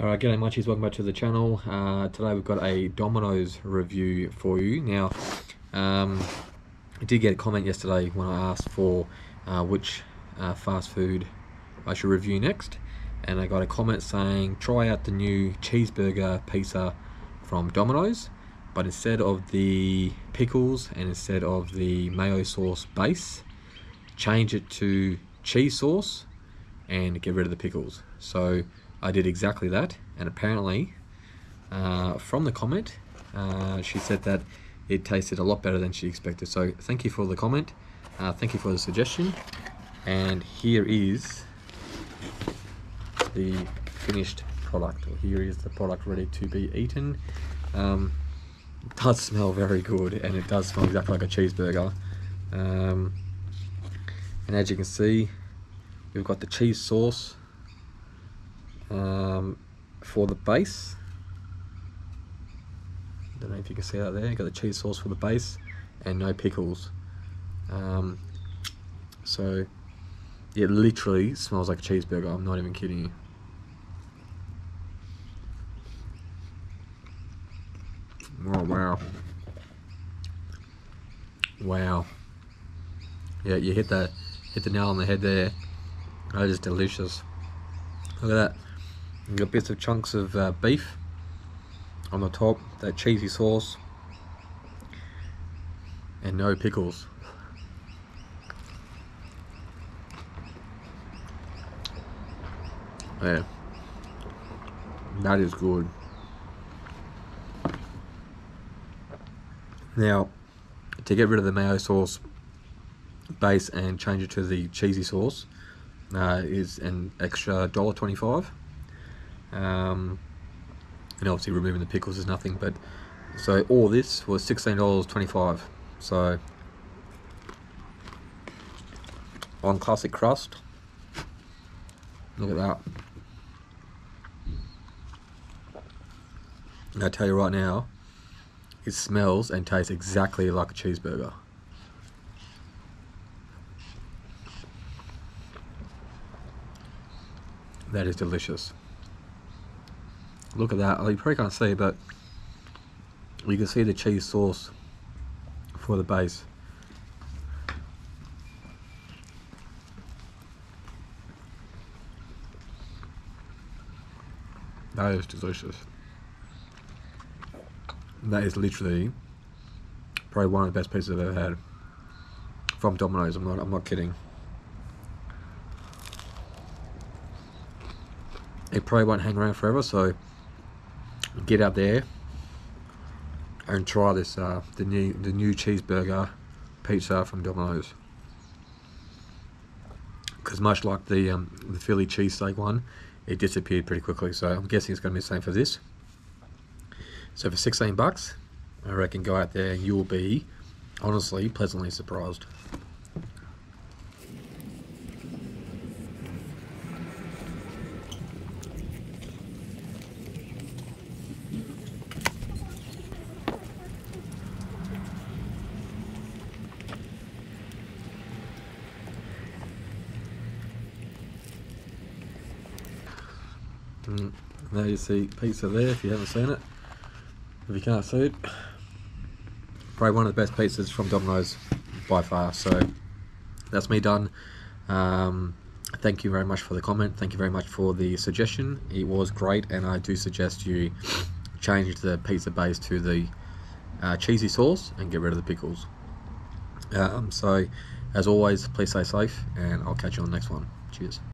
Alright, g'day munchies, welcome back to the channel. Today we've got a Domino's review for you. Now, I did get a comment yesterday when I asked for which fast food I should review next, and I got a comment saying, try out the new cheeseburger pizza from Domino's, but instead of the pickles and instead of the mayo sauce base, change it to cheese sauce and get rid of the pickles. So I did exactly that, and apparently from the comment she said that it tasted a lot better than she expected. So thank you for the comment, thank you for the suggestion, and here is the finished product, or here is the product ready to be eaten. It does smell very good, and it does smell exactly like a cheeseburger, and as you can see we've got the cheese sauce for the base. I don't know if you can see that there. You've got the cheese sauce for the base and no pickles. So it literally smells like a cheeseburger, I'm not even kidding you. Oh, wow. Wow. Yeah, you hit the nail on the head there. That is delicious. Look at that. You've got bits of chunks of beef on the top, that cheesy sauce, and no pickles. Yeah, that is good. Now, to get rid of the mayo sauce base and change it to the cheesy sauce is an extra $1.25. And obviously removing the pickles is nothing, but so all this was $16.25. so on classic crust, look at that. And I tell you right now, it smells and tastes exactly like a cheeseburger. That is delicious. Look at that. You probably can't see, but you can see the cheese sauce for the base. That is delicious. That is literally probably one of the best pizzas I've ever had from Domino's. I'm not kidding. It probably won't hang around forever, so get out there and try this the new cheeseburger pizza from Domino's, because much like the Philly cheesesteak one, it disappeared pretty quickly. So I'm guessing it's going to be the same for this. So for $16, I reckon go out there and you'll be honestly pleasantly surprised. There you see pizza there, if you haven't seen it, if you can't see it. Probably one of the best pizzas from Domino's by far. So that's me done. Thank you very much for the comment, thank you very much for the suggestion, it was great, and I do suggest you change the pizza base to the cheesy sauce and get rid of the pickles. So as always, please stay safe, and I'll catch you on the next one. Cheers.